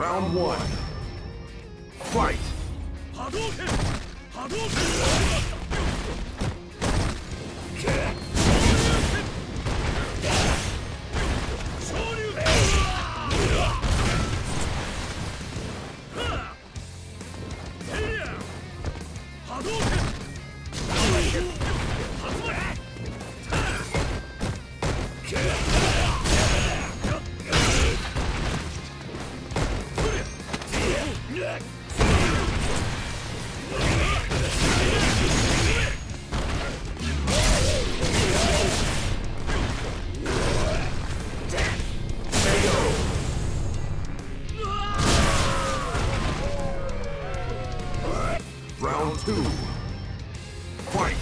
Round one. Fight! Hadouken! Hadouken! Two. Fight!